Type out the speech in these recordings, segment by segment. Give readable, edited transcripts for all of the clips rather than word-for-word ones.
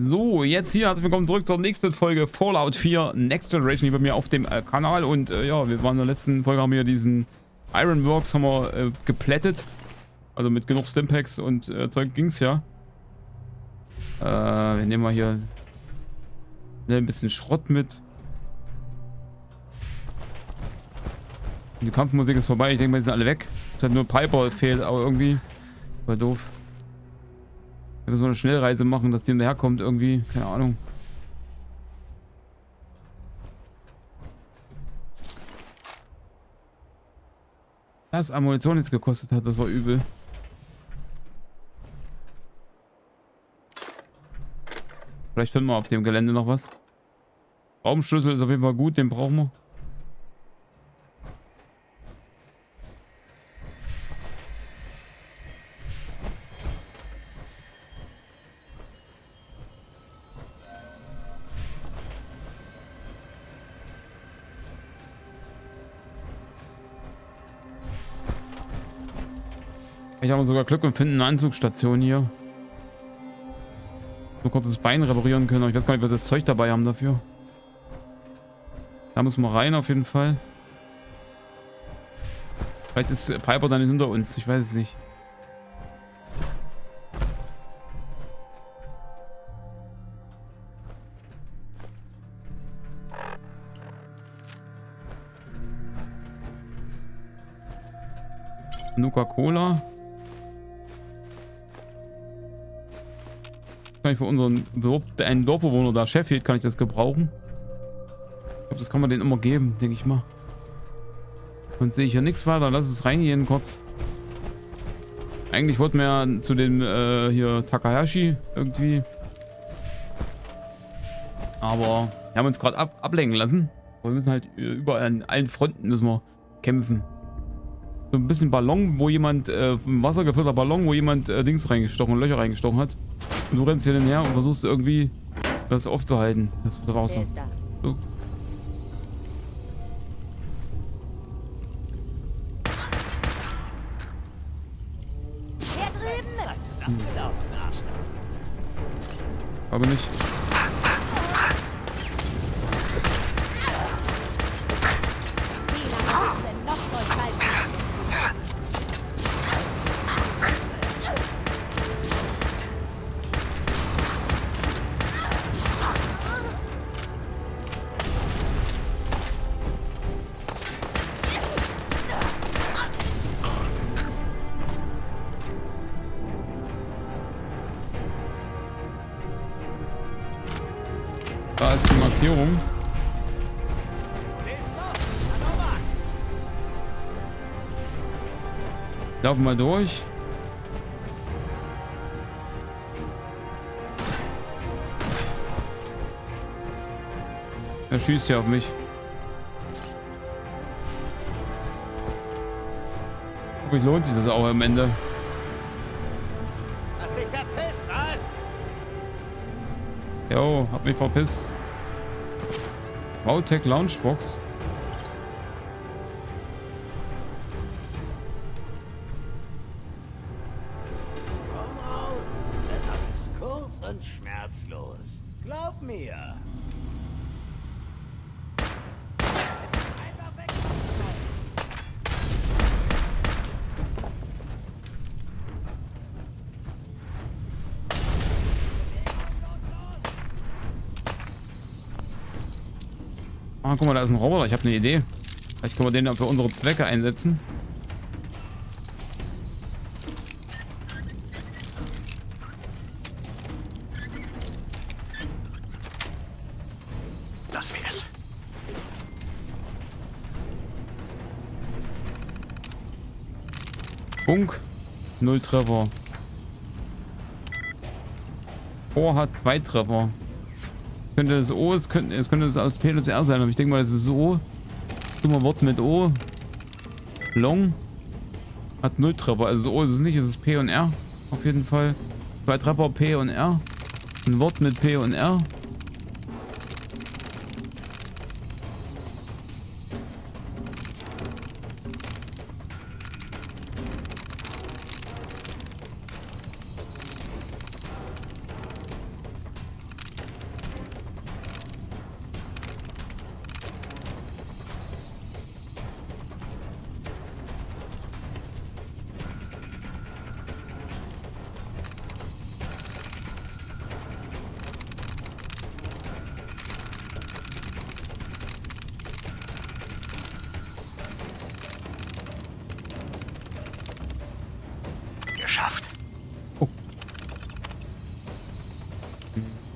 So, jetzt hier, herzlich willkommen zurück zur nächsten Folge Fallout 4 Next Generation hier bei mir auf dem Kanal. Und ja, wir waren in der letzten Folge, haben wir diesen Ironworks geplättet. Also mit genug Stimpacks und Zeug ging's ja. Wir nehmen mal hier ein bisschen Schrott mit. Die Kampfmusik ist vorbei, ich denke mal, die sind alle weg. Es hat nur Piper fehlt, aber irgendwie war doof. Wir müssen so eine Schnellreise machen, dass die hinterherkommt irgendwie. Keine Ahnung. Dass Ammunition jetzt gekostet hat, das war übel. Vielleicht finden wir auf dem Gelände noch was. Raumschlüssel ist auf jeden Fall gut, den brauchen wir. Ich habe sogar Glück und finden eine Anzugsstation hier. Nur kurz das Bein reparieren können, aber ich weiß gar nicht, was wir das Zeug dabei haben dafür. Da müssen wir rein auf jeden Fall. Vielleicht ist Piper dann hinter uns, ich weiß es nicht. Nuka-Cola. Kann ich für unseren Dorfbewohner da, Sheffield, kann ich das gebrauchen. Ich glaube, das kann man denen immer geben, denke ich mal. Sonst sehe ich ja nichts weiter. Lass es reingehen kurz. Eigentlich wollten wir ja zu dem hier Takahashi irgendwie. Aber wir haben uns gerade ablenken lassen. Aber wir müssen halt überall an allen Fronten müssen wir kämpfen. So ein bisschen Ballon, wo jemand, ein wassergefüllter Ballon, wo jemand Löcher reingestochen hat. Und du rennst hier hinher und versuchst irgendwie das aufzuhalten. Das draußen. Da. So. Aber nicht. Laufen mal durch. Er schießt ja auf mich. Hoffentlich lohnt sich das auch am Ende. Hast dich verpisst, was? Jo, hab mich verpisst. Bautech Loungebox. Ah, guck mal, da ist ein Roboter. Ich habe eine Idee. Vielleicht können wir den für unsere Zwecke einsetzen. Das wär's. Bunk. 0 Treffer. Bohr hat 2 Treffer. Könnte das O, es könnte das aus P und R sein, aber ich denke mal, das ist O. Tun wir Wort mit O. Long hat 0 Treffer, also das O ist es nicht, es ist P und R. Auf jeden Fall. 2 Treffer P und R. Ein Wort mit P und R.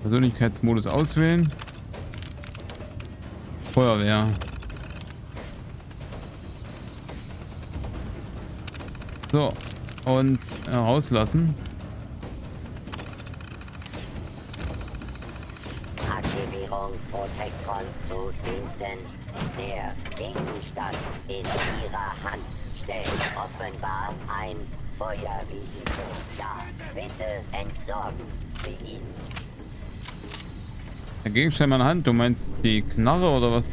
Persönlichkeitsmodus auswählen. Feuerwehr. So, und rauslassen. Aktivierung Protektrons zu Diensten. Der Gegenstand in Ihrer Hand stellt offenbar ein Feuerrisiko dar. Bitte entsorgen Sie ihn. Der Gegenstand meiner Hand, du meinst die Knarre oder was?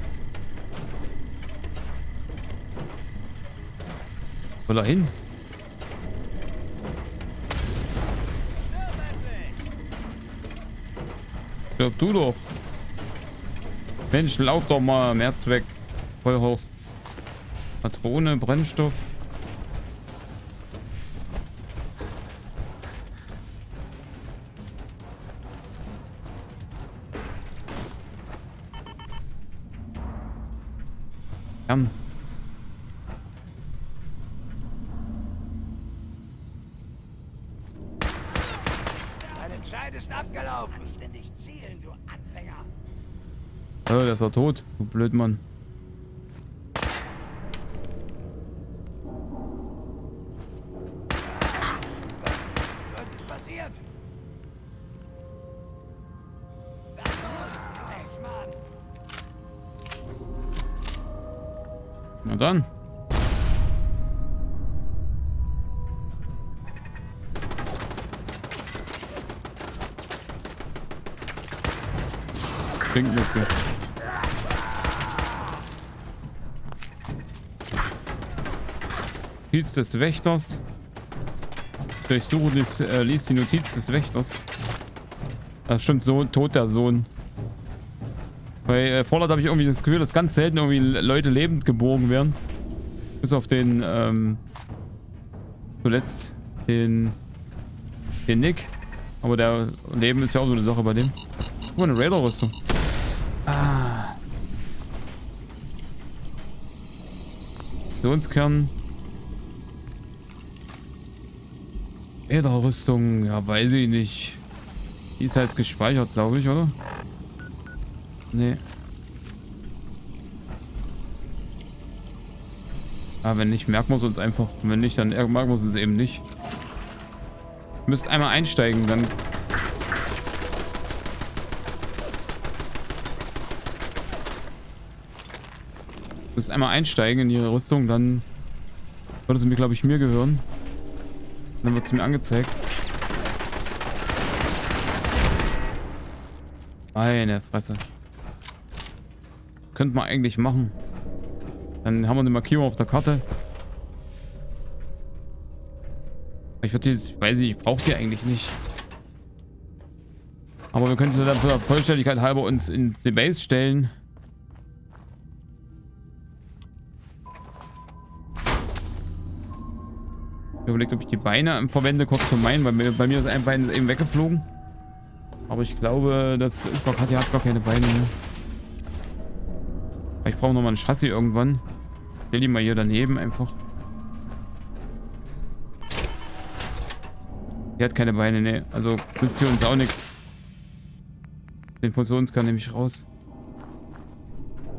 Wo da hin? Stirb du doch. Mensch, lauf doch mal. März weg. Vollhorst. Patrone, Brennstoff. Deine Zeit ist abgelaufen. Ständig zielen, du Anfänger. Oh, der ist doch tot, du Blödmann. Was ist passiert? Das muss weg, Mann. Na dann. Klingt nicht gut. Notiz des Wächters. Ich suche das, lies die Notiz des Wächters. Das stimmt, so tot der Sohn. Bei Fallout habe ich irgendwie das Gefühl, dass ganz selten irgendwie Leute lebend geborgen werden. Bis auf den zuletzt den Nick. Aber der Leben ist ja auch so eine Sache bei dem. Oh, eine Raider-Rüstung. Ah. Fusionskern. Raider-Rüstung, ja, weiß ich nicht. Die ist halt gespeichert, glaube ich, oder? Nee. Aber wenn nicht, merken wir es uns einfach. Wenn nicht, dann merken wir es uns eben nicht. Ihr müsst einmal einsteigen, dann... Müsst einmal einsteigen in ihre Rüstung, dann würde sie mir, glaube ich, mir gehören. Dann wird es mir angezeigt. Meine Fresse. Könnte man eigentlich machen. Dann haben wir eine Markierung auf der Karte. Ich würde jetzt, weiß nicht, ich brauche die eigentlich nicht. Aber wir könnten sie dann für der Vollständigkeit halber uns in die Base stellen. Überlegt, ob ich die Beine verwende, kurz für meinen, weil bei mir ist ein Bein eben weggeflogen. Aber ich glaube, das ist gar, die hat gar keine Beine mehr. Ich brauche nochmal ein Chassis irgendwann. Ich stell die mal hier daneben einfach. Die hat keine Beine, ne. Also nützt hier uns auch nichts. Den Fusionskern nehme ich raus.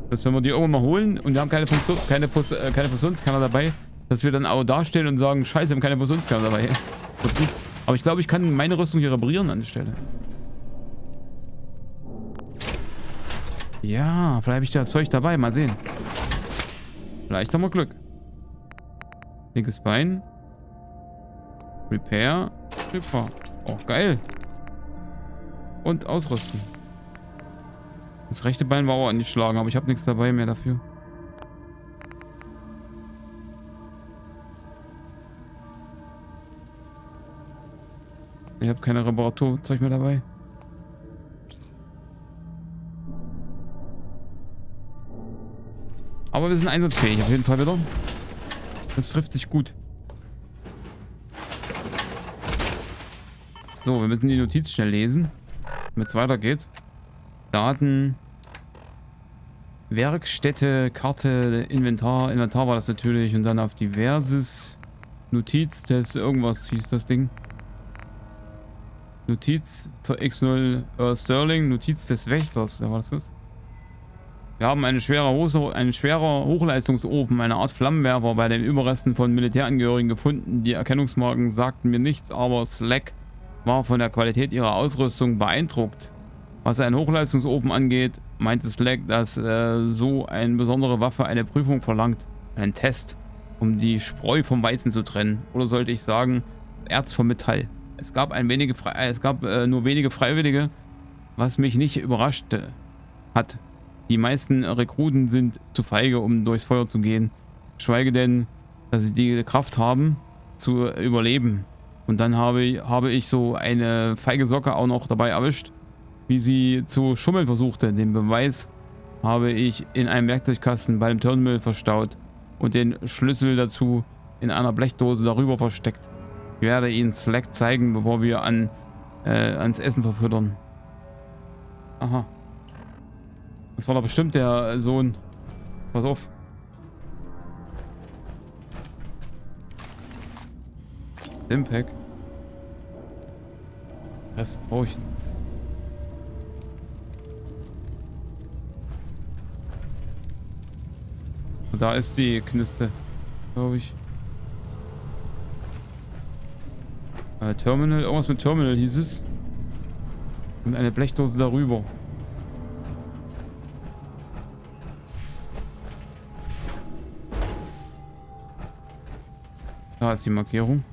Dass wenn wir die irgendwann mal holen und wir haben keine Fusionskerner dabei, dass wir dann auch dastehen und sagen, scheiße, wir haben keine Fusionskern dabei. Aber ich glaube, ich kann meine Rüstung hier reparieren an der Stelle. Ja, vielleicht habe ich das Zeug dabei. Mal sehen. Vielleicht haben wir Glück. Linkes Bein. Repair. Repair. Oh, geil. Und ausrüsten. Das rechte Bein war auch angeschlagen, aber ich habe nichts dabei mehr dafür. Ich habe keine Reparaturzeug mehr dabei. Aber wir sind einsatzfähig auf jeden Fall wieder. Das trifft sich gut. So, wir müssen die Notiz schnell lesen, damit es weitergeht. Daten, Werkstätte, Karte, Inventar. Inventar war das natürlich. Und dann auf diverses. Notiz des irgendwas hieß das Ding. Notiz zur X0 Sterling, Notiz des Wächters. Wer war das jetzt? Wir haben einen schwerer Hochleistungsofen, eine Art Flammenwerfer, bei den Überresten von Militärangehörigen gefunden. Die Erkennungsmarken sagten mir nichts, aber Slack war von der Qualität ihrer Ausrüstung beeindruckt. Was einen Hochleistungsofen angeht, meinte Slack, dass so eine besondere Waffe eine Prüfung verlangt, einen Test, um die Spreu vom Weizen zu trennen. Oder sollte ich sagen, Erz vom Metall. Es gab, nur wenige Freiwillige, was mich nicht überrascht hat. Die meisten Rekruten sind zu feige, um durchs Feuer zu gehen. Schweige denn, dass sie die Kraft haben, zu überleben. Und dann habe ich so eine feige Socke auch noch dabei erwischt, wie sie zu schummeln versuchte. Den Beweis habe ich in einem Werkzeugkasten bei dem Terminal verstaut und den Schlüssel dazu in einer Blechdose darüber versteckt. Ich werde Ihnen Slack zeigen, bevor wir ans Essen verfüttern. Aha. Das war doch bestimmt der Sohn. Pass auf. Stimpack. Das brauche ich. Und da ist die Kniste, glaube ich. Terminal, irgendwas mit Terminal hieß es. Und eine Blechdose darüber. Da ist die Markierung.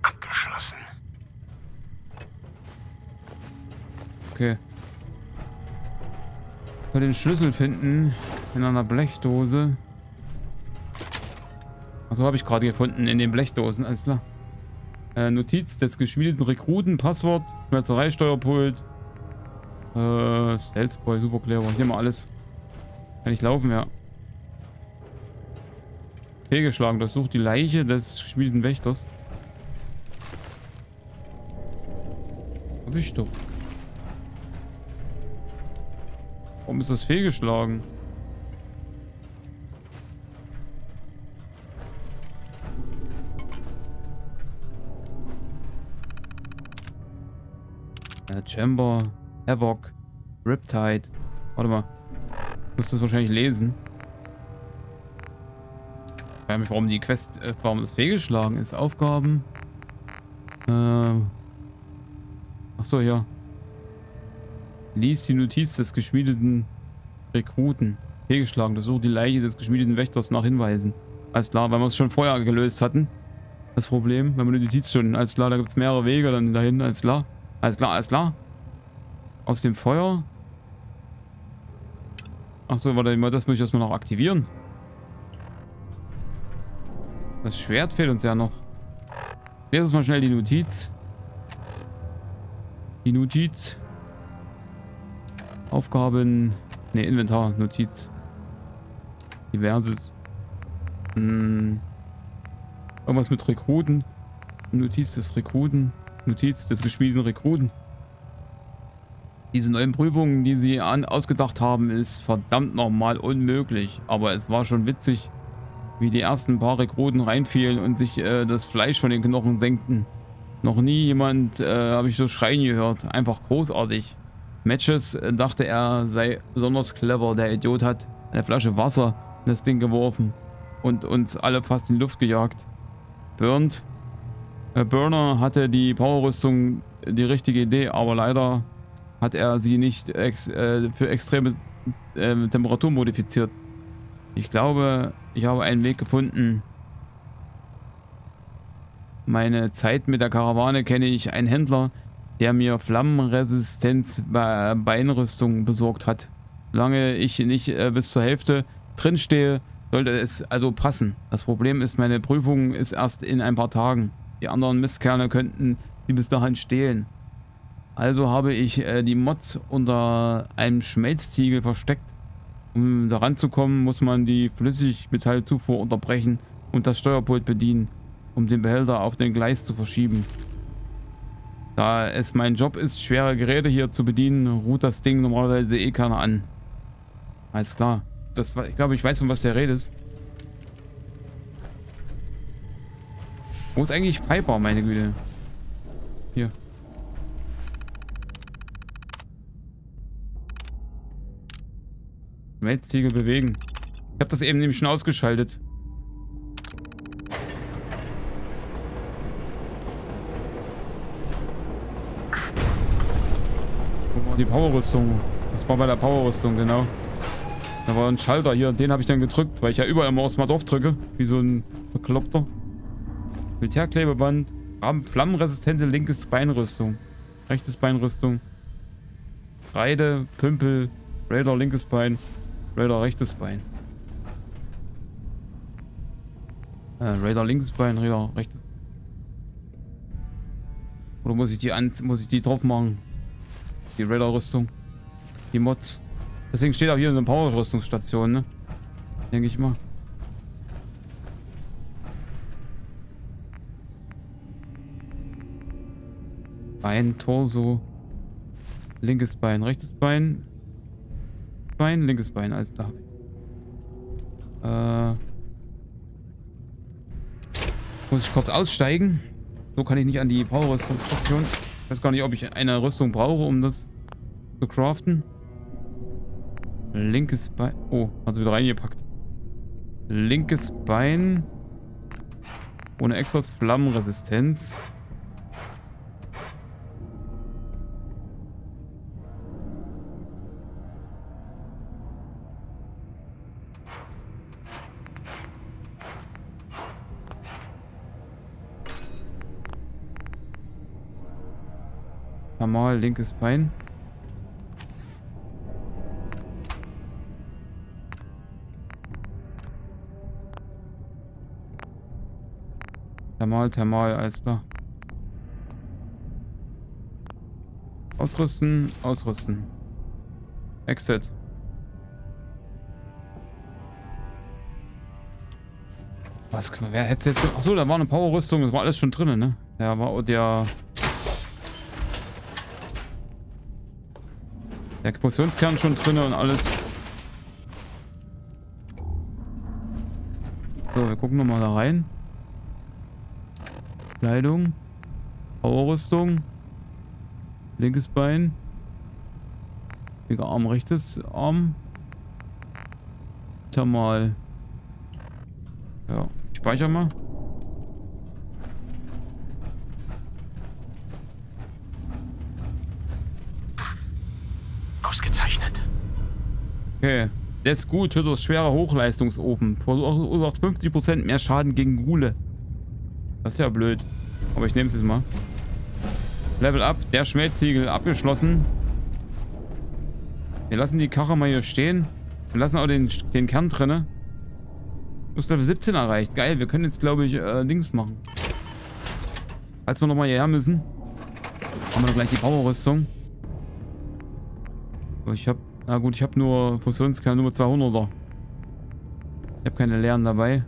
Abgeschlossen. Okay. Ich soll den Schlüssel finden in einer Blechdose. Achso, habe ich gerade gefunden in den Blechdosen, alles klar. Notiz des geschmiedeten Rekruten, Passwort, Schmelzerei, Steuerpult. Stealthboy, super clever. Ich nehme alles. Kann ich laufen, ja. Fehlgeschlagen, das sucht die Leiche des geschmiedeten Wächters. Hab ich doch. Warum ist das fehlgeschlagen? Chamber, Havoc, Riptide. Warte mal. Ich muss das wahrscheinlich lesen. Ich frage mich, warum die Quest, warum das fehlgeschlagen ist. Aufgaben. Achso, ja. Lies die Notiz des geschmiedeten Rekruten. Fehlgeschlagen. Untersucht die Leiche des geschmiedeten Wächters nach Hinweisen. Alles klar, weil wir es schon vorher gelöst hatten. Das Problem, wenn wir die Notiz schon. Alles klar, da gibt es mehrere Wege dann dahin. Alles klar. Alles klar, alles klar. Aus dem Feuer. Achso, warte mal, das muss ich erstmal noch aktivieren. Das Schwert fehlt uns ja noch. Lest uns mal schnell die Notiz. Die Notiz. Aufgaben. Ne, Inventar, Notiz. Diverses. Irgendwas mit Rekruten. Notiz des Rekruten. Notiz des geschmiedeten Rekruten. Diese neuen Prüfungen, die sie ausgedacht haben, ist verdammt nochmal unmöglich. Aber es war schon witzig, wie die ersten paar Rekruten reinfielen und sich das Fleisch von den Knochen senkten. Noch nie jemand habe ich so schreien gehört. Einfach großartig. Matches dachte er, sei besonders clever. Der Idiot hat eine Flasche Wasser in das Ding geworfen und uns alle fast in die Luft gejagt. Burner hatte die Powerrüstung die richtige Idee, aber leider hat er sie nicht für extreme Temperatur modifiziert. Ich glaube, ich habe einen Weg gefunden. Meine Zeit mit der Karawane kenne ich einen Händler, der mir Flammenresistenz bei Beinrüstung besorgt hat. Solange ich nicht bis zur Hälfte drin stehe, sollte es also passen. Das Problem ist, meine Prüfung ist erst in ein paar Tagen. Die anderen Mistkerne könnten die bis dahin stehlen. Also habe ich die Mods unter einem Schmelztiegel versteckt. Um daran zu kommen, muss man die Flüssigmetallzufuhr unterbrechen und das Steuerpult bedienen, um den Behälter auf den Gleis zu verschieben. Da es mein Job ist, schwere Geräte hier zu bedienen, ruht das Ding normalerweise eh keiner an. Alles klar. Ich glaube, ich weiß, von was der redet. Wo ist eigentlich Piper, meine Güte? Hier. Schmelztiegel bewegen. Ich habe das eben nämlich schon ausgeschaltet. Oh, die Powerrüstung. Das war bei der Powerrüstung, genau. Da war ein Schalter hier, den habe ich dann gedrückt, weil ich ja überall immer erstmal drauf drücke. Wie so ein Verkloppter. Militärklebeband. Flammenresistente linkes Beinrüstung. Rechtes Beinrüstung. Kreide, Pümpel, Raider linkes Bein. Raider rechtes Bein. Raider linkes Bein, Raider rechtes. Oder muss ich die drauf machen? Die Raider-Rüstung. Die Mods. Deswegen steht auch hier eine Power-Rüstungsstation, ne? Denke ich mal. Bein, Torso. Linkes Bein, rechtes Bein. Bein, linkes Bein, alles da. Muss ich kurz aussteigen. So kann ich nicht an die Power-Rüstungsstation. Ich weiß gar nicht, ob ich eine Rüstung brauche, um das zu craften. Linkes Bein. Oh, hat sie wieder reingepackt. Linkes Bein. Ohne Extras Flammenresistenz. Normal linkes Bein. Thermal, alles klar. Ausrüsten, ausrüsten. Exit. Was, wer hätte jetzt... Achso, da war eine Power-Rüstung, das war alles schon drinnen, ne? Ja, war der... Der Fusionskern schon drinnen und alles. So, wir gucken nochmal da rein. Kleidung, Powerrüstung, linkes Bein, linker Arm, rechtes Arm, Thermal. Ja, ich speichere mal. Ausgezeichnet. Okay, jetzt gut, tötet das schwere Hochleistungsofen. Verursacht 50% mehr Schaden gegen Ghule. Das ist ja blöd. Aber ich nehme es jetzt mal. Level up. Der Schmelztiegel abgeschlossen. Wir lassen die Karre mal hier stehen. Wir lassen auch den Kern drinne. Du hast Level 17 erreicht. Geil. Wir können jetzt, glaube ich, Dings machen. Als wir nochmal hierher müssen, haben wir gleich die Powerrüstung. Ich habe... Na gut, ich habe nur Fusionskern Nummer 200er. Ich habe keine leeren dabei.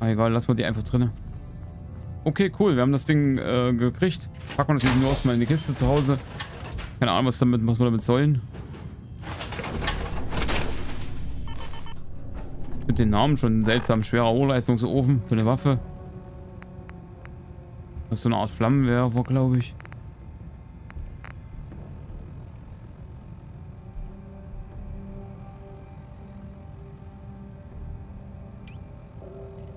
Egal, lassen wir die einfach drin. Okay, cool, wir haben das Ding gekriegt. Packen wir natürlich nur erstmal in die Kiste zu Hause. Keine Ahnung, was wir damit sollen. Ich finde den Namen schon seltsam. Schwerer Hochleistungsofen für eine Waffe. Das ist so eine Art Flammenwerfer, glaube ich.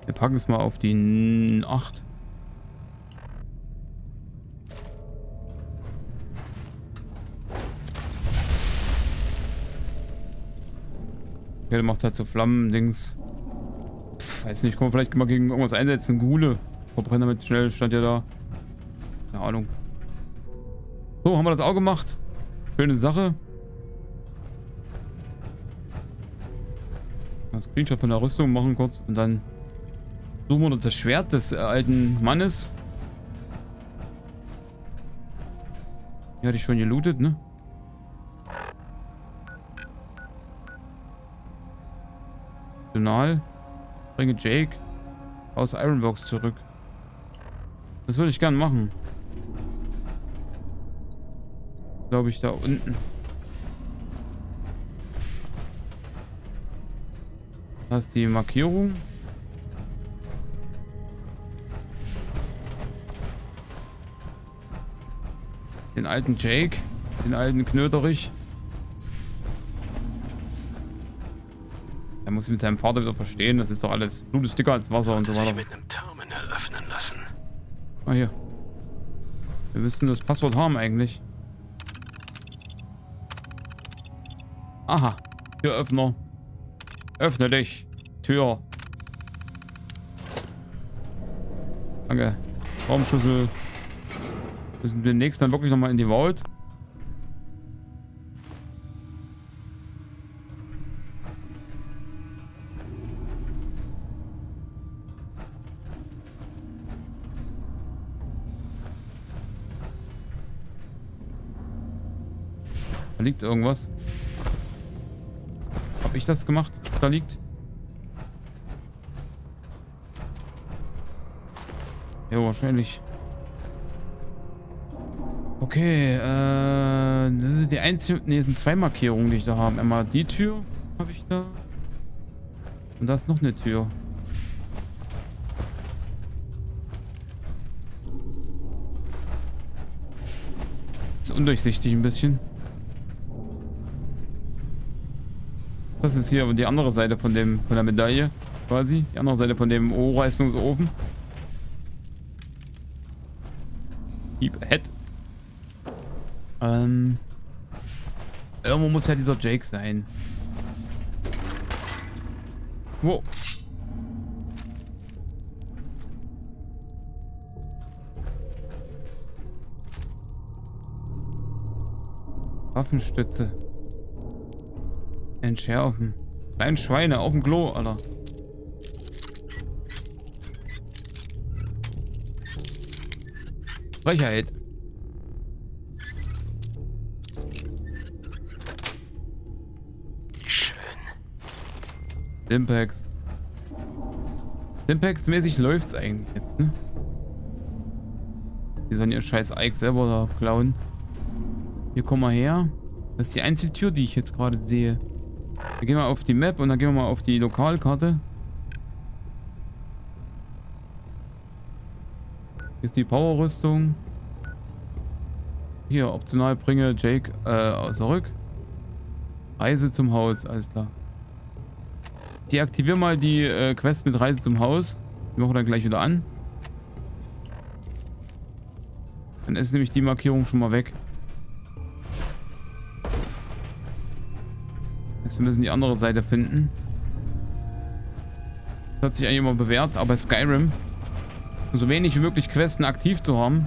Wir packen es mal auf die 8. Ja, der macht halt so Flammen-Dings. Weiß nicht, können wir vielleicht mal gegen irgendwas einsetzen. Ghule. Verbrenner mit schnell, stand ja da. Keine Ahnung. So, haben wir das auch gemacht. Schöne Sache. Mal Screenshot von der Rüstung machen kurz und dann... Suchen wir das Schwert des alten Mannes. Die hatte ich schon gelootet, ne? Personal. Bringe Jake aus Ironworks zurück. Das würde ich gern machen. Glaube ich, da unten. Das ist die Markierung. Den alten Jake, den alten Knöterich. Er muss mit seinem Vater wieder verstehen, das ist doch alles Blut ist dicker als Wasser und so weiter. Mit einem Terminal öffnen lassen. Ah, hier. Wir müssten das Passwort haben eigentlich. Aha, Türöffner. Öffne dich. Tür. Danke. Raumschlüssel. Müssen wir demnächst dann wirklich nochmal in die Vault. Da liegt irgendwas. Hab ich das gemacht? Da liegt. Ja, wahrscheinlich. Okay, das ist die einzige. Ne, es sind zwei Markierungen, die ich da habe. Einmal die Tür habe ich da. Und da ist noch eine Tür. Ist undurchsichtig ein bisschen. Das ist hier die andere Seite von dem von der Medaille quasi. Die andere Seite von dem Hochleistungsofen. Keep ahead. Irgendwo muss ja dieser Jake sein. Wow. Waffenstütze. Entschärfen. Kleine Schweine auf dem Klo, Alter. Frechheit. Wie schön. Stimpacks. Stimpacks-mäßig läuft's eigentlich jetzt, ne? Die sollen ihr scheiß Ike selber da klauen. Hier, komm mal her. Das ist die einzige Tür, die ich jetzt gerade sehe. Wir gehen mal auf die Map und dann gehen wir mal auf die Lokalkarte. Hier ist die Power-Rüstung. Hier, optional bringe Jake zurück. Reise zum Haus, alles klar. Deaktiviere mal die Quest mit Reise zum Haus. Die machen wir dann gleich wieder an. Dann ist nämlich die Markierung schon mal weg. Wir müssen die andere Seite finden. Das hat sich eigentlich immer bewährt, aber bei Skyrim so wenig wie möglich Questen aktiv zu haben.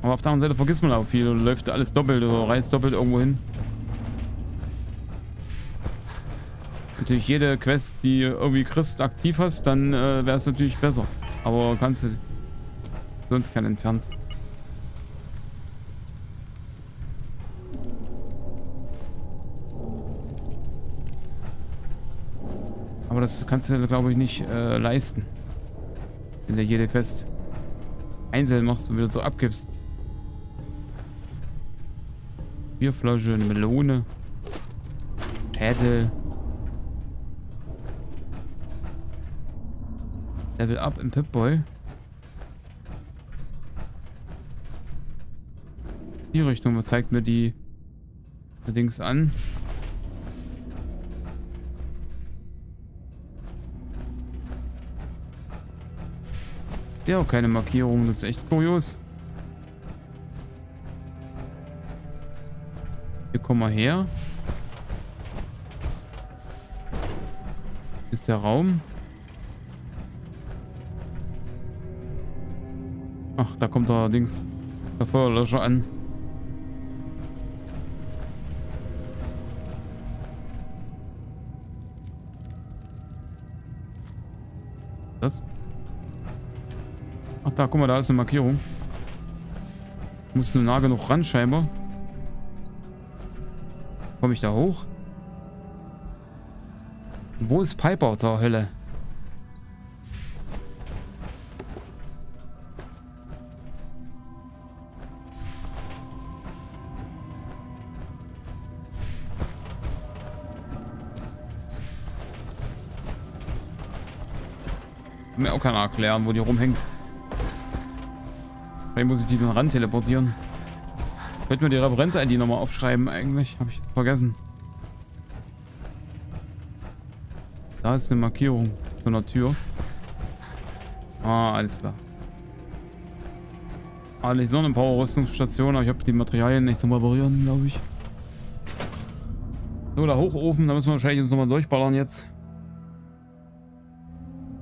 Aber auf der anderen Seite vergisst man auch viel. Läuft alles doppelt oder reist doppelt irgendwo hin. Natürlich jede Quest, die irgendwie Christ aktiv hast, dann wäre es natürlich besser. Aber kannst du sonst keinen entfernt. Aber das kannst du, glaube ich, nicht leisten. Wenn du jede Quest einzeln machst und wieder so abgibst. Bierflasche, eine Melone. Schädel. Level up im Pip-Boy. Die Richtung, was zeigt mir die Dings an? Ja, auch keine Markierung, das ist echt kurios. Hier, komm mal her. Hier ist der Raum. Ach, da kommt allerdings der Feuerlöscher an. Das? Ach da, guck mal, da ist eine Markierung. Muss nur nah genug ran, scheinbar. Komme ich da hoch? Wo ist Piper zur Hölle? Kann mir auch keiner erklären, wo die rumhängt. Vielleicht muss ich die dann ran teleportieren. Könnte mir die Referenz-ID nochmal aufschreiben eigentlich. Habe ich vergessen. Da ist eine Markierung zu einer Tür. Ah, alles klar. Alles noch eine Power-Rüstungsstation, aber ich habe die Materialien nicht zum Reparieren, glaube ich. So, der Hochofen, da müssen wir wahrscheinlich uns nochmal durchballern jetzt.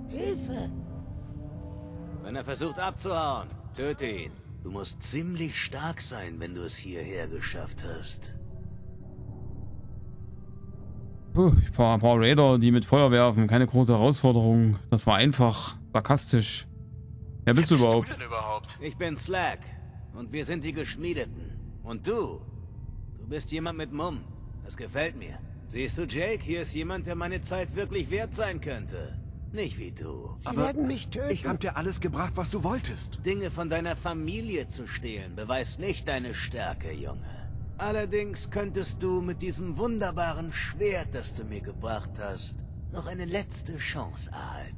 Hilfe! Wenn er versucht abzuhauen, töte ihn. Du musst ziemlich stark sein, wenn du es hierher geschafft hast. Puh, ich fahre ein paar Raider, die mit Feuer werfen. Keine große Herausforderung. Das war einfach, sarkastisch. Wer bist du überhaupt? Ich bin Slack und wir sind die Geschmiedeten. Und du bist jemand mit Mumm. Das gefällt mir. Siehst du, Jake, hier ist jemand, der meine Zeit wirklich wert sein könnte. Nicht wie du. Sie werden mich töten. Ich hab dir alles gebracht, was du wolltest. Dinge von deiner Familie zu stehlen, beweist nicht deine Stärke, Junge. Allerdings könntest du mit diesem wunderbaren Schwert, das du mir gebracht hast, noch eine letzte Chance erhalten.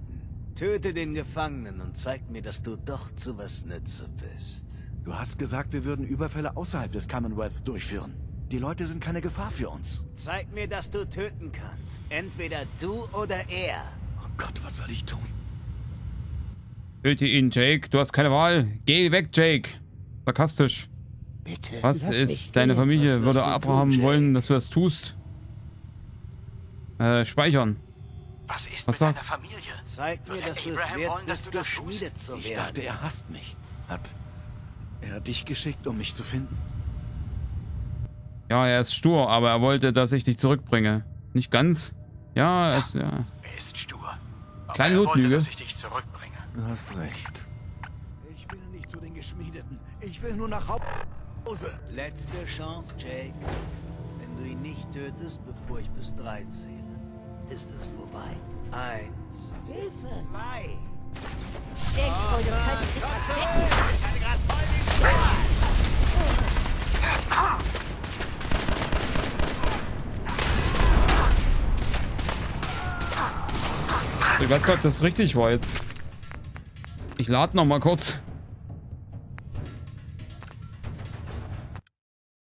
Töte den Gefangenen und zeig mir, dass du doch zu was Nütze bist. Du hast gesagt, wir würden Überfälle außerhalb des Commonwealth durchführen. Die Leute sind keine Gefahr für uns. Zeig mir, dass du töten kannst. Entweder du oder er. Oh Gott, was soll ich tun? Töte ihn, Jake. Du hast keine Wahl. Geh weg, Jake. Sarkastisch. Bitte. Was ist deine Familie? Würde Abraham wollen, dass du das tust? Speichern. Was ist mit deiner Familie? Zeig mir, dass du es wert bist, geschmiedet zu werden. Ich dachte, er hasst mich. Hat er dich geschickt, um mich zu finden? Ja, er ist stur, aber er wollte, dass ich dich zurückbringe. Nicht ganz. Ja, er ist, ja. Er ist stur. Kleine Notlüge. Dass ich dich zurückbringe. Du hast recht. Ich will nicht zu den Geschmiedeten. Ich will nur nach Hause. Letzte Chance, Jake. Wenn du ihn nicht tötest, bevor ich bis 3 zähle, ist es vorbei. 1. Hilfe. 2. Denk, oh, du kannst dich verstecken. Ich hatte gerade voll die Schuhe. Ich weiß gar nicht, ob das richtig war jetzt. Ich lade noch mal kurz.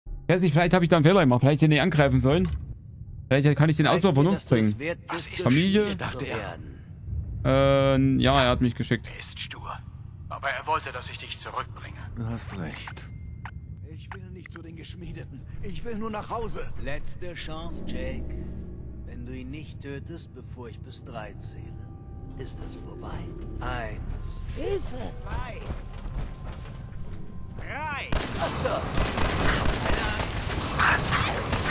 Ich weiß nicht, vielleicht habe ich da einen Fehler gemacht. Vielleicht hätte ich nicht angreifen sollen. Vielleicht kann ich den außer Vernunft bringen. Was ist Familie? Ja, er hat mich geschickt. Er ist stur, aber er wollte, dass ich dich zurückbringe. Du hast recht. Ich will nicht zu den Geschmiedeten. Ich will nur nach Hause. Letzte Chance, Jake. Wenn du ihn nicht tötest, bevor ich bis 3 zähle, ist es vorbei. 1. Hilfe. 2. 3. Achso. Keine Angst.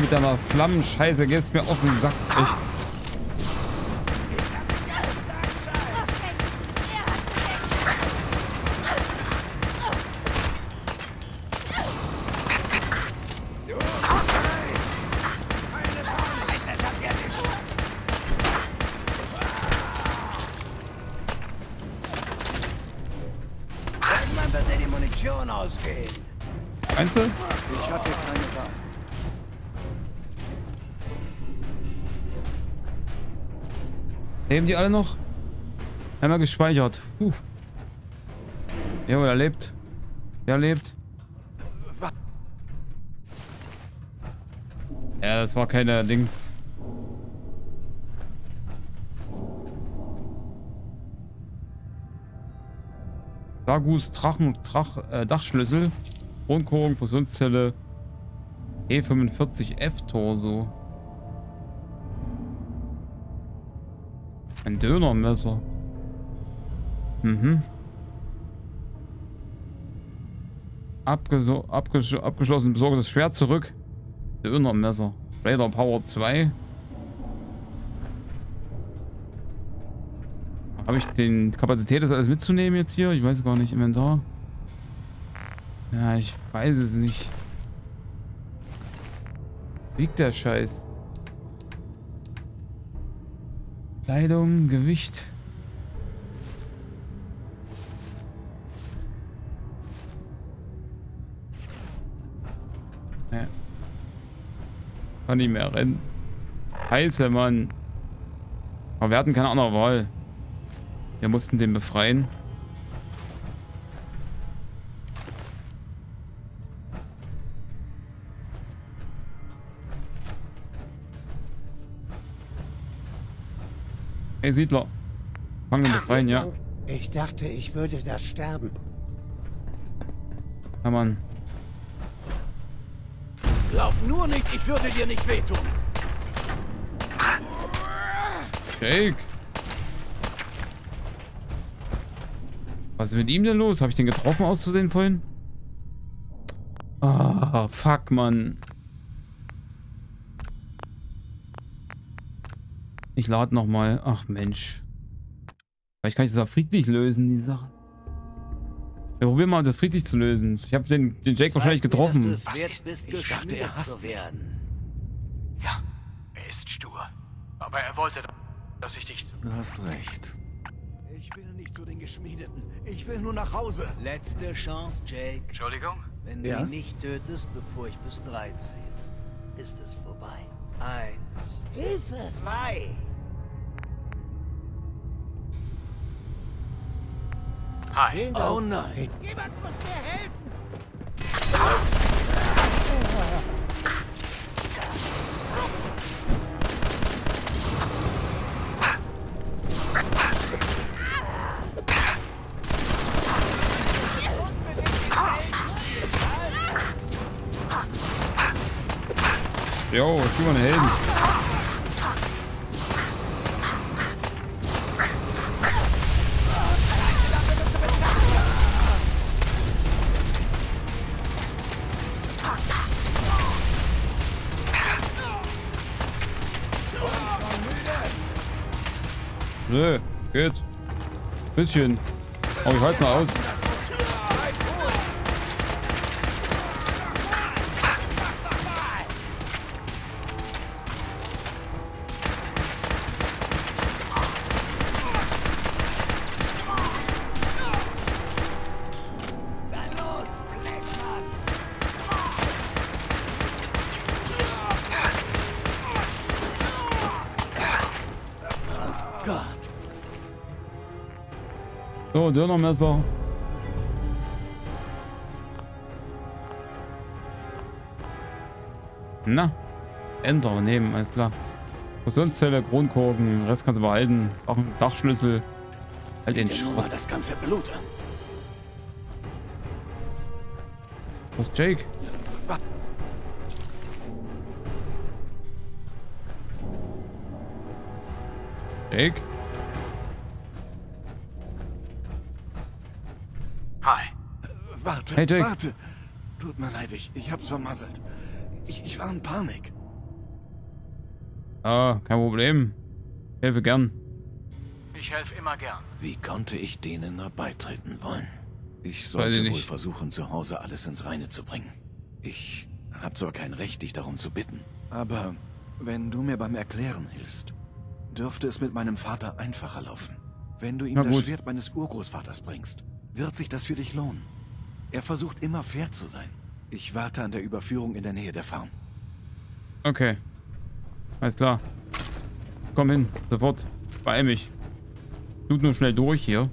Mit deiner Flammenscheiße gehst mir auf den Sack. Echt. Leben die alle noch? Einmal gespeichert. Puh. Jo, er lebt. Er lebt. Ja, das war keine Dings. Saugus Dachschlüssel. Kronkorken, Fusionszelle. E45F Torso. Ein Dönermesser. Mhm. Abgeschlossen. Besorge das Schwert zurück. Dönermesser. Raider Power 2. Habe ich die Kapazität, das alles mitzunehmen jetzt hier? Ich weiß gar nicht. Inventar. Ja, ich weiß es nicht. Wiegt der Scheiß? Kleidung, Gewicht. Ja. Kann nicht mehr rennen. Heiße, Mann. Aber wir hatten keine andere Wahl. Wir mussten den befreien. Ey, Siedler. Fangen wir befreien, ja. Ich dachte, ich würde da sterben. Ja, Mann. Glaub nur nicht, ich würde dir nicht wehtun. Jake. Was ist mit ihm denn los? Habe ich den getroffen auszusehen vorhin? Ah, fuck, Mann. Ich lade nochmal. Ach Mensch. Vielleicht kann ich das auch friedlich lösen, die Sache. Wir probieren mal, das friedlich zu lösen. Ich habe den Jake wahrscheinlich getroffen. Mir, was ist? Ich dachte, er hasst werden. Ja, er ist stur. Aber er wollte, dass ich dich... Du hast recht. Ich will nicht zu den Geschmiedeten. Ich will nur nach Hause. Letzte Chance, Jake. Entschuldigung? Wenn du ihn nicht tötest, bevor ich bis 13, ist es vorbei. 1. Hilfe! 2. Hi. Oh nein. Jemand muss mir helfen. Jo, ich will mal helfen. Nö, geht. Bisschen. Aber ich halte es noch aus. Dönermesser. Na, Enter nehmen, alles klar. Fusionszelle, Kronkorken, Rest kannst du behalten. Auch ein Dachschlüssel. Halt den Schrott. Das ganze Blut an. Wo ist Jake? Jake? Hey Jake. Warte, tut mir leid, ich hab's vermasselt. Ich war in Panik. Ah, kein Problem. Helfe gern. Ich helfe immer gern. Wie konnte ich denen nur beitreten wollen? Ich sollte wohl versuchen, zu Hause alles ins Reine zu bringen. Ich hab zwar kein Recht, dich darum zu bitten. Aber wenn du mir beim Erklären hilfst, dürfte es mit meinem Vater einfacher laufen. Wenn du ihm das Schwert meines Urgroßvaters bringst, wird sich das für dich lohnen. Er versucht immer fair zu sein. Ich warte an der Überführung in der Nähe der Farm. Okay. Alles klar. Komm hin. Sofort. Beeil mich. Tut nur schnell durch hier.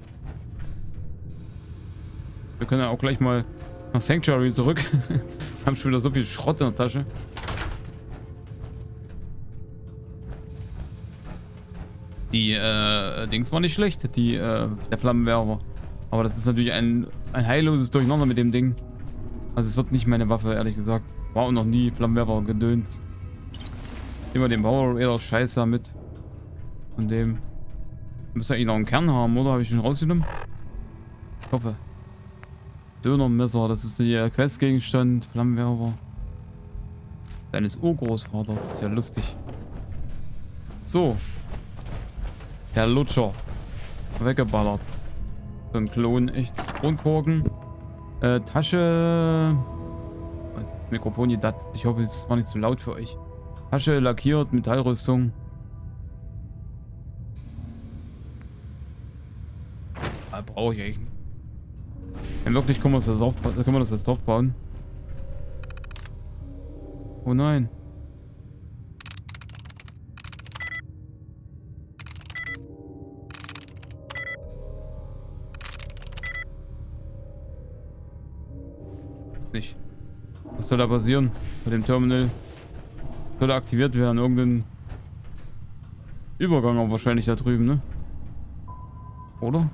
Wir können ja auch gleich mal nach Sanctuary zurück. Haben schon wieder so viel Schrott in der Tasche. Die Dings war nicht schlecht. Der Flammenwerfer. Aber das ist natürlich ein heilloses Durcheinander mit dem Ding. Also es wird nicht meine Waffe, ehrlich gesagt. War auch noch nie Flammenwerfer gedöns. Immer den Power Raider Scheiß da mit. Von dem. Müsste eigentlich noch einen Kern haben, oder? Habe ich schon rausgenommen? Ich hoffe. Dönermesser, das ist der Questgegenstand. Flammenwerfer. Deines Urgroßvaters. Ist ja lustig. So. Der Lutscher. weggeballert. So ein Klon, echtes Kronkorken. Tasche. Also, Mikrofon gedatzt. Ich hoffe, es war nicht zu laut für euch. Tasche lackiert, Metallrüstung. Da brauche ich eigentlich nicht. Wenn wirklich können wir das Dorf bauen. Oh nein. Nicht. Was soll da passieren? Bei dem Terminal soll da aktiviert werden. Irgendein Übergang auch wahrscheinlich da drüben, ne? Oder?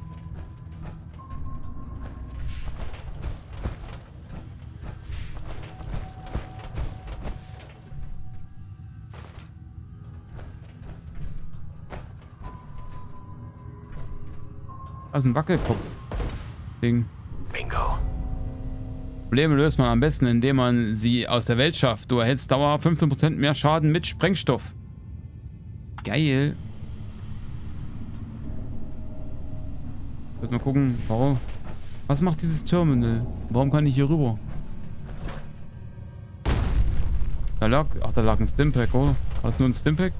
Also ein Wackelkopf-Ding. Bingo. Probleme löst man am besten, indem man sie aus der Welt schafft. Du erhältst dauerhaft 15% mehr Schaden mit Sprengstoff. Geil. Ich würde mal gucken, warum. Was macht dieses Terminal? Warum kann ich hier rüber? Da lag. Ach, da lag ein Stimpack, oder? War das nur ein Stimpack?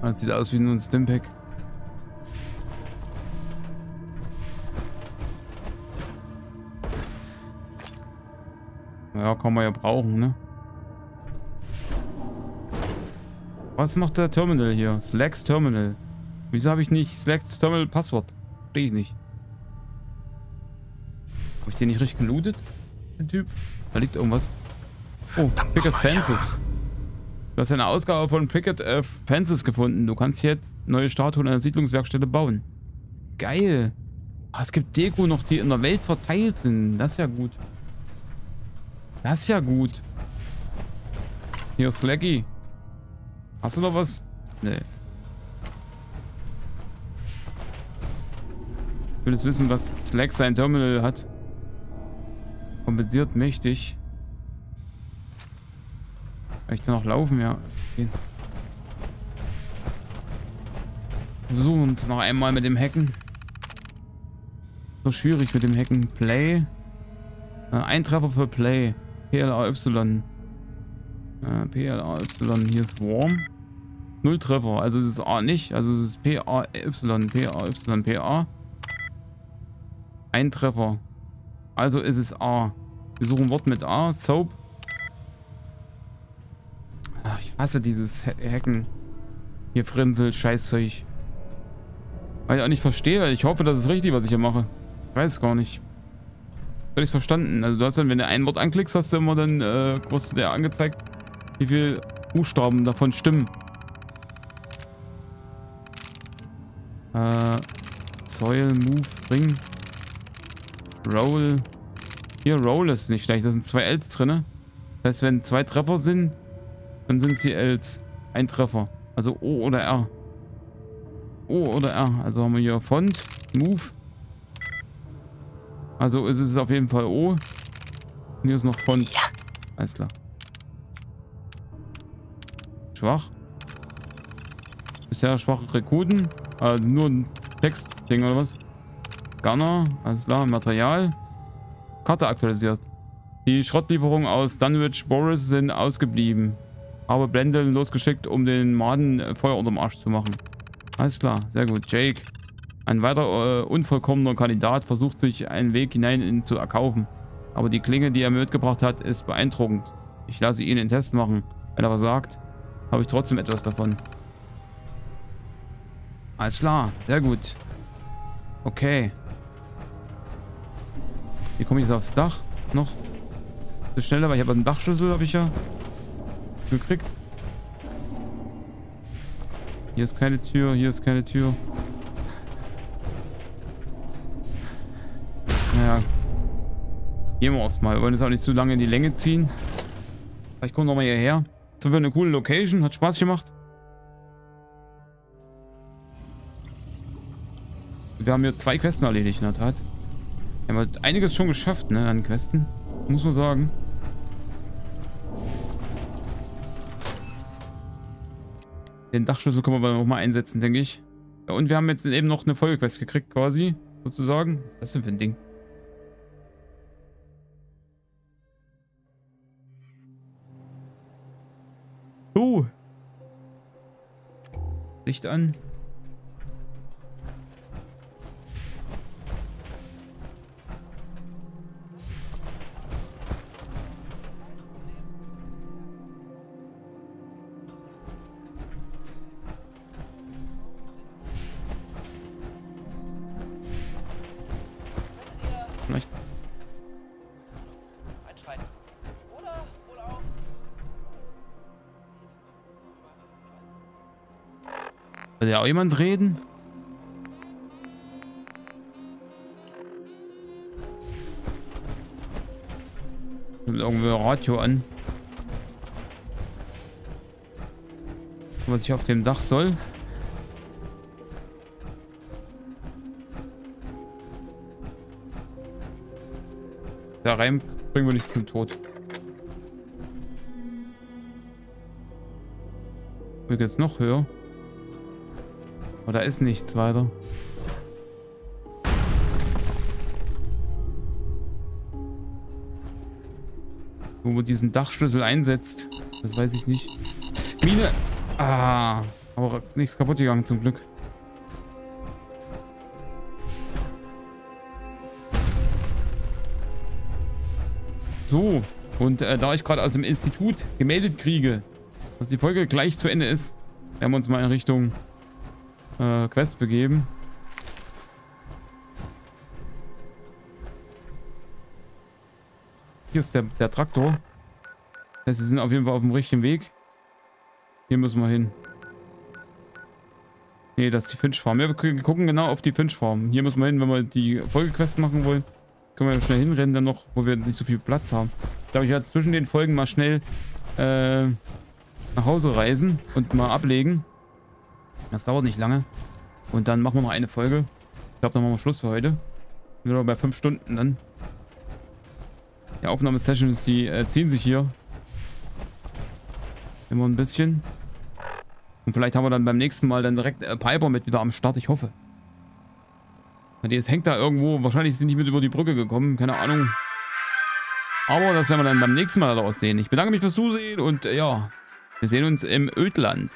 Das sieht aus wie nur ein Stimpack. Naja, kann man ja brauchen, ne? Was macht der Terminal hier? Slacks Terminal. Wieso habe ich nicht Slacks Terminal Passwort? Verstehe ich nicht. Habe ich den nicht richtig gelootet? Den Typ? Da liegt irgendwas. Oh, Picket Fences. Du hast eine Ausgabe von Picket Fences gefunden. Du kannst jetzt neue Statuen einer Siedlungswerkstätte bauen. Geil. Oh, es gibt Deko noch, die in der Welt verteilt sind. Das ist ja gut. Das ist ja gut. Hier, Slacky. Hast du noch was? Nee. Ich will jetzt wissen, was Slack sein Terminal hat. Kompensiert mächtig. Kann ich da noch laufen? Ja. Gehen. Versuchen wir uns noch einmal mit dem Hacken. So schwierig mit dem Hacken. Play. Ein Treffer für Play. PLAY. PLAY. Hier ist Warm. 0 Treffer. Also es ist A nicht. Also es ist PAY. Ein Treffer. Also ist es A. Wir suchen ein Wort mit A. Soap. Ich hasse dieses Hacken. Hier Frinsel, Scheißzeug. Weil ich auch nicht verstehe. Ich hoffe, das ist richtig, was ich hier mache. Ich weiß es gar nicht. Hätte ich es verstanden. Also du hast dann, wenn du ein Wort anklickst, hast du immer dann, wirst du dir angezeigt, wie viele Buchstaben davon stimmen. Soil, Move, Ring. Roll. Hier, Roll ist nicht schlecht. Da sind 2 Ls drin. Das heißt, wenn 2 Treffer sind, dann sind es die Ls. Ein Treffer. Also O oder R. O oder R. Also haben wir hier Font, Move. Also ist es auf jeden Fall O. Und hier ist noch Font. Ja. Alles klar. Schwach. Bisher schwache Rekruten. Also nur ein Textding oder was? Gunner. Alles klar. Material. Karte aktualisiert. Die Schrottlieferungen aus Dunwich Borers sind ausgeblieben. Aber Blende losgeschickt, um den Maden Feuer unterm Arsch zu machen. Alles klar, sehr gut. Jake, ein weiterer unvollkommener Kandidat, versucht sich einen Weg hinein zu erkaufen. Aber die Klinge, die er mitgebracht hat, ist beeindruckend. Ich lasse ihn den Test machen. Wenn er versagt, habe ich trotzdem etwas davon. Alles klar, sehr gut. Okay. Wie komme ich jetzt aufs Dach? Noch? So schneller, weil ich habe einen Dachschlüssel, habe ich ja gekriegt. Hier ist keine Tür, hier ist keine Tür. Naja. Gehen wir erstmal. Wir wollen jetzt auch nicht zu lange in die Länge ziehen. Vielleicht kommen wir nochmal hierher. Das ist eine coole Location, hat Spaß gemacht. Wir haben hier 2 Questen erledigt in der Tat. Wir haben halt einiges schon geschafft, ne, an Questen. Muss man sagen. Den Dachschlüssel können wir aber nochmal einsetzen, denke ich. Ja, und wir haben jetzt eben noch eine Folgequest gekriegt, quasi. Sozusagen. Was ist denn für ein Ding? So. Licht an. Will ja auch jemand reden? Nimmt irgendwo Radio an. Was ich auf dem Dach soll. Da rein bringen wir nicht zum Tod. Wir gehen jetzt noch höher. Da ist nichts weiter. Wo man diesen Dachschlüssel einsetzt, das weiß ich nicht. Mine! Ah, aber nichts kaputt gegangen zum Glück. So, und da ich gerade aus dem Institut gemeldet kriege, dass die Folge gleich zu Ende ist, werden wir uns mal in Richtung Quest begeben. Hier ist der Traktor. Das heißt, wir sind auf jeden Fall auf dem richtigen Weg. Hier müssen wir hin. Ne, das ist die Finch-Farm. Ja, wir gucken genau auf die Finch-Farm. Hier müssen wir hin, wenn wir die Folgequest machen wollen. Können wir schnell hinrennen dann noch, wo wir nicht so viel Platz haben. Ich glaube, ich werde zwischen den Folgen mal schnell nach Hause reisen und mal ablegen. Das dauert nicht lange. Und dann machen wir noch eine Folge. Ich glaube, dann machen wir Schluss für heute. Sind wir bei 5 Stunden dann. Die Aufnahmesessions, die ziehen sich hier immer ein bisschen. Und vielleicht haben wir dann beim nächsten Mal dann direkt Piper mit wieder am Start. Ich hoffe. Ja, die ist, hängt da irgendwo. Wahrscheinlich sind die mit über die Brücke gekommen. Keine Ahnung. Aber das werden wir dann beim nächsten Mal daraus sehen. Ich bedanke mich fürs Zusehen und ja, wir sehen uns im Ödland.